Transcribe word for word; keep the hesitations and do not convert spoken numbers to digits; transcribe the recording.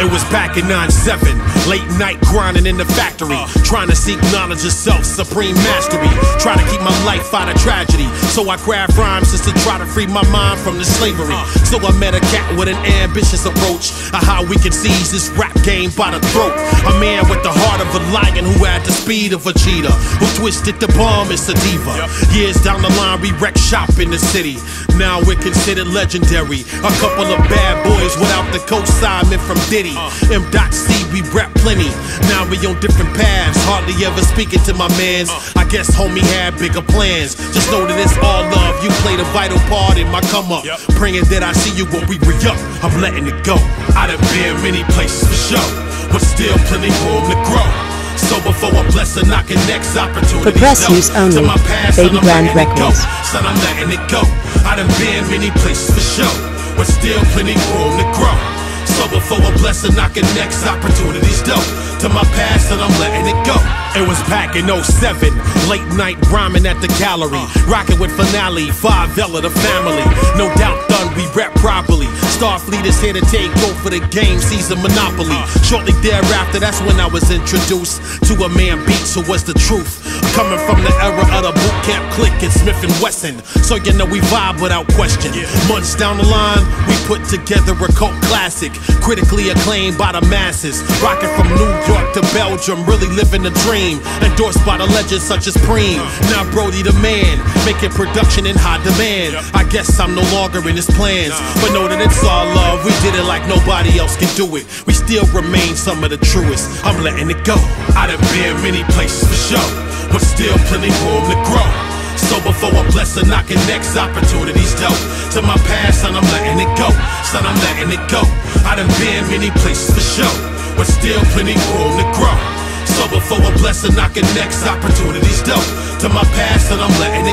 It was back in nine seven, late night grinding in the factory, trying to seek knowledge of self, supreme mastery, try to keep my life out of tragedy, so I grabbed rhymes just to try to free my mind from the slavery. So I met a cat with an ambitious approach of how we can seize this rap game by the throat, a man with the heart of a lion who had the speed of a cheetah, who twisted the bomb in sativa. Years down the line we wrecked shop in the city, now we're considered legendary, a couple of bad boys without the coach Simon from Diddy. M. Dot C, we rap plenty, now we on different paths, hardly ever speaking to my mans. I guess homie had bigger plans, just know that it's all love, you played a vital part in my come up, praying that I see you when we re-up, I'm letting it go. I done been many places for sure, but still plenty room to grow, so before I bless and knock an next opportunity. Progress use only, Baby Grand Records. Son, I'm letting it go. I done been many places for sure, but still plenty room to grow, so before I bless and knock an next opportunity's dope. To my past and I'm letting it go. It was back in oh seven, late night rhyming at the gallery, rocking with Finale, five L of the family. No doubt done, we rap properly. Starfleet is here to take over the game, season monopoly. Shortly thereafter, that's when I was introduced to a man Beats who was the truth, coming from the era of the Boot Camp Clik and Smith and Wesson. So you know we vibe without question. Months down the line, we put together a cult classic, critically acclaimed by the masses, rocking from New York York to Belgium, really living the dream, endorsed by the legends such as Preem. Now Brody the man, making production in high demand. I guess I'm no longer in his plans, but know that it's all love, we did it like nobody else can do it, we still remain some of the truest. I'm letting it go. I done been many places for sure, but still plenty room to grow, so before I bless and knock an next opportunity's dope. To my past, son, I'm letting it go. Son, I'm letting it go. I done been many places for sure, but still plenty room to grow, so before I bless and knock an next opportunity's dope. To my past, and I'm letting it